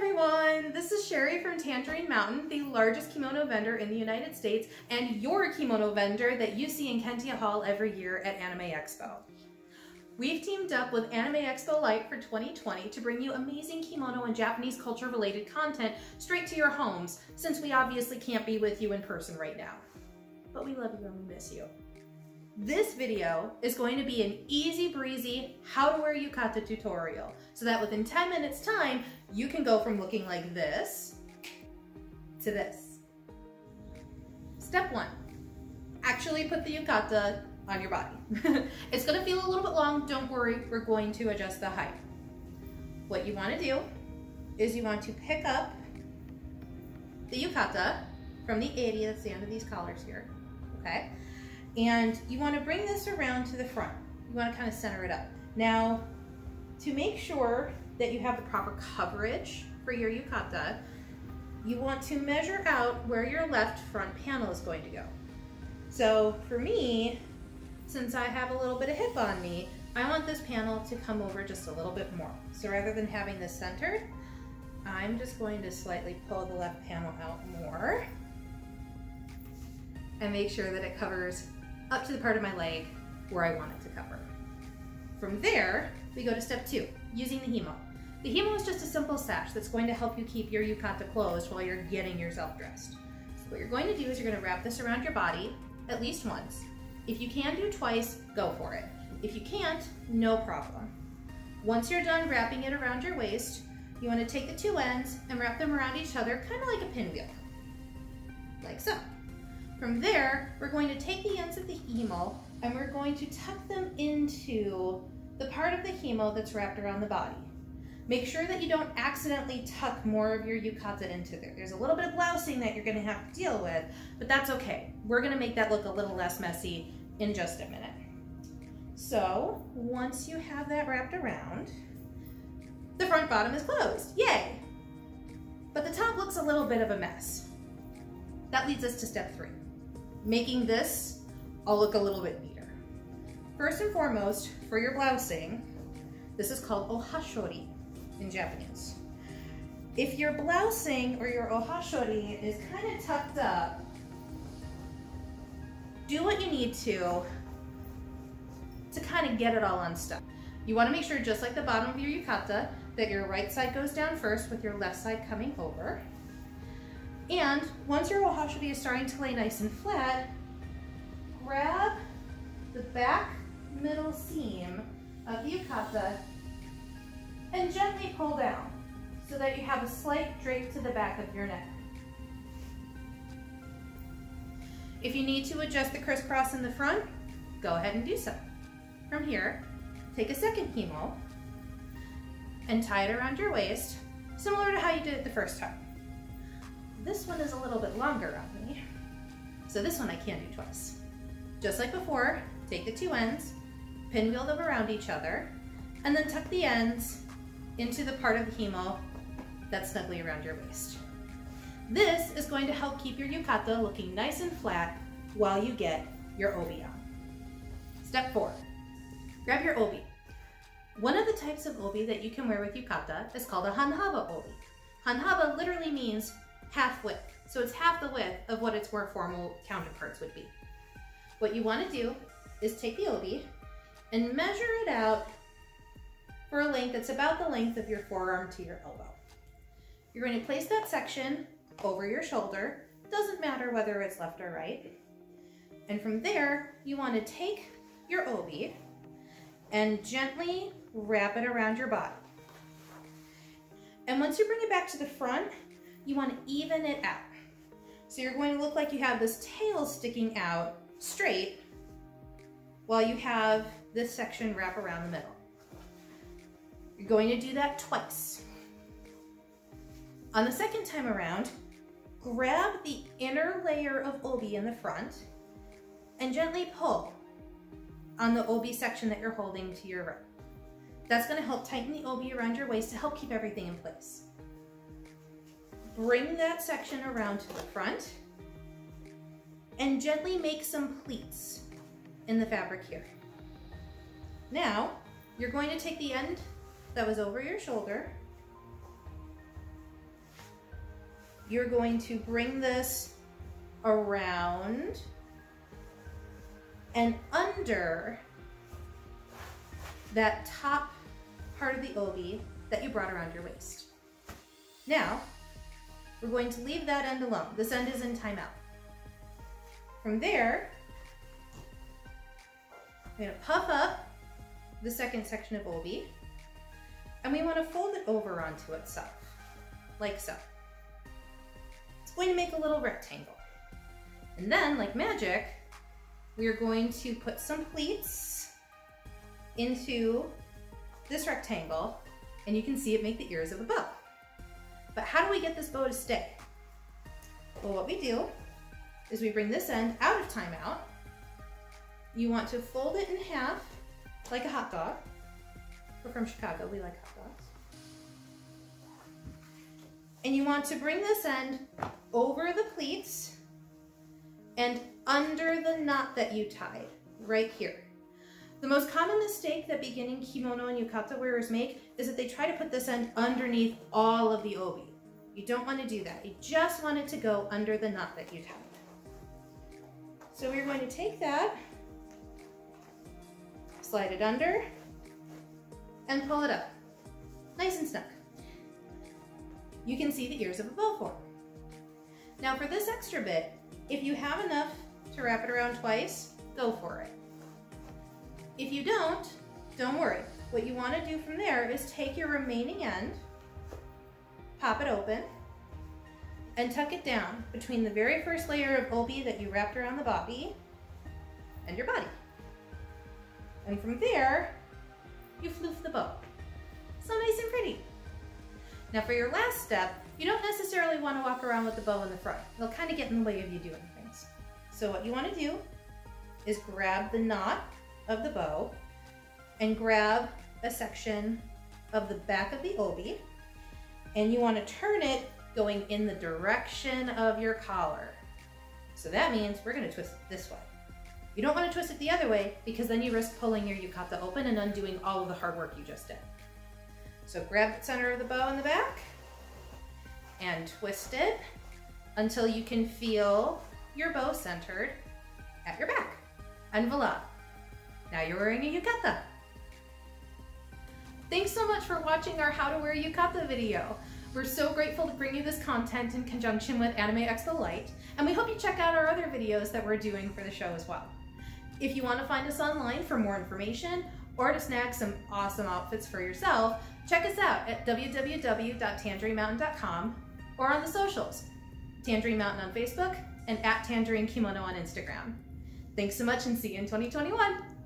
everyone! This is Sherry from Tangerine Mountain, the largest kimono vendor in the United States and your kimono vendor that you see in Kentia Hall every year at Anime Expo. We've teamed up with Anime Expo Lite for 2020 to bring you amazing kimono and Japanese culture related content straight to your homes, since we obviously can't be with you in person right now. But we love you and we miss you. This video is going to be an easy breezy how to wear yukata tutorial, so that within 10 minutes time, you can go from looking like this to this. Step one, actually put the yukata on your body. It's gonna feel a little bit long, don't worry, we're going to adjust the height. What you wanna do is you want to pick up the yukata from the area that's the end of these collars here, okay? And you wanna bring this around to the front. You wanna kind of center it up. Now, to make sure that you have the proper coverage for your yukata, you want to measure out where your left front panel is going to go. So for me, since I have a little bit of hip on me, I want this panel to come over just a little bit more. So rather than having this centered, I'm just going to slightly pull the left panel out more and make sure that it covers up to the part of my leg where I want it to cover. From there, we go to step two, using the himo. The himo is just a simple sash that's going to help you keep your yukata closed while you're getting yourself dressed. So what you're going to do is you're going to wrap this around your body at least once. If you can do twice, go for it. If you can't, no problem. Once you're done wrapping it around your waist, you want to take the two ends and wrap them around each other, kind of like a pinwheel, like so. From there, we're going to take the ends of the himo and we're going to tuck them into the part of the himo that's wrapped around the body. Make sure that you don't accidentally tuck more of your yukata into there. There's a little bit of blousing that you're gonna have to deal with, but that's okay. We're gonna make that look a little less messy in just a minute. So once you have that wrapped around, the front bottom is closed, yay! But the top looks a little bit of a mess. That leads us to step three, making this all look a little bit neater. First and foremost, for your blousing, this is called ohashori in Japanese. If your blousing or your ohashori is kind of tucked up, do what you need to kind of get it all unstuck. You want to make sure, just like the bottom of your yukata, that your right side goes down first with your left side coming over. And once your ohashori is starting to lay nice and flat, grab the back middle seam of the yukata and gently pull down so that you have a slight drape to the back of your neck. If you need to adjust the crisscross in the front, go ahead and do so. From here, take a second himo and tie it around your waist, similar to how you did it the first time. This one is a little bit longer on me, so this one I can do twice. Just like before, take the two ends, pinwheel them around each other, and then tuck the ends into the part of the himo that's snugly around your waist. This is going to help keep your yukata looking nice and flat while you get your obi on. Step four, grab your obi. One of the types of obi that you can wear with yukata is called a hanhaba obi. Hanhaba literally means half width, so it's half the width of what its more formal counterparts would be. What you want to do is take the obi and measure it out for a length that's about the length of your forearm to your elbow. You're going to place that section over your shoulder, doesn't matter whether it's left or right, and from there you want to take your obi and gently wrap it around your body. And once you bring it back to the front, you want to even it out. So you're going to look like you have this tail sticking out straight while you have this section wrap around the middle. You're going to do that twice. On the second time around, grab the inner layer of obi in the front and gently pull on the obi section that you're holding to your right. That's going to help tighten the obi around your waist to help keep everything in place. Bring that section around to the front and gently make some pleats in the fabric here. Now, you're going to take the end that was over your shoulder you're going to bring this around and under that top part of the obi that you brought around your waist. Now, we're going to leave that end alone. This end is in timeout. From there, I'm going to puff up the second section of obi, and we want to fold it over onto itself, like so. It's going to make a little rectangle. And then, like magic, we are going to put some pleats into this rectangle, and you can see it make the ears of a bow. But how do we get this bow to stay? Well, what we do is we bring this end out of timeout. You want to fold it in half like a hot dog. We're from Chicago, we like hot dogs. And you want to bring this end over the pleats and under the knot that you tied, right here. The most common mistake that beginning kimono and yukata wearers make is that they try to put this end underneath all of the obi. You don't want to do that. You just want it to go under the knot that you tied. So we're going to take that, slide it under, and pull it up. Nice and snug. You can see the ears of a bow form. Now for this extra bit, if you have enough to wrap it around twice, go for it. If you don't worry. What you want to do from there is take your remaining end, pop it open, and tuck it down between the very first layer of obi that you wrapped around the body and your body. And from there, you floof the bow. So nice and pretty. Now for your last step, you don't necessarily want to walk around with the bow in the front. It'll kind of get in the way of you doing things. So what you want to do is grab the knot of the bow and grab a section of the back of the obi, and you want to turn it going in the direction of your collar. So that means we're going to twist it this way. You don't want to twist it the other way because then you risk pulling your yukata open and undoing all of the hard work you just did. So grab the center of the bow in the back and twist it until you can feel your bow centered at your back. And voila, now you're wearing a yukata. Thanks so much for watching our How to Wear Yukata video. We're so grateful to bring you this content in conjunction with Anime Expo Lite, and we hope you check out our other videos that we're doing for the show as well. If you want to find us online for more information or to snag some awesome outfits for yourself, check us out at www.tangerinemountain.com or on the socials, Tangerine Mountain on Facebook and @TangerineKimono on Instagram. Thanks so much and see you in 2021.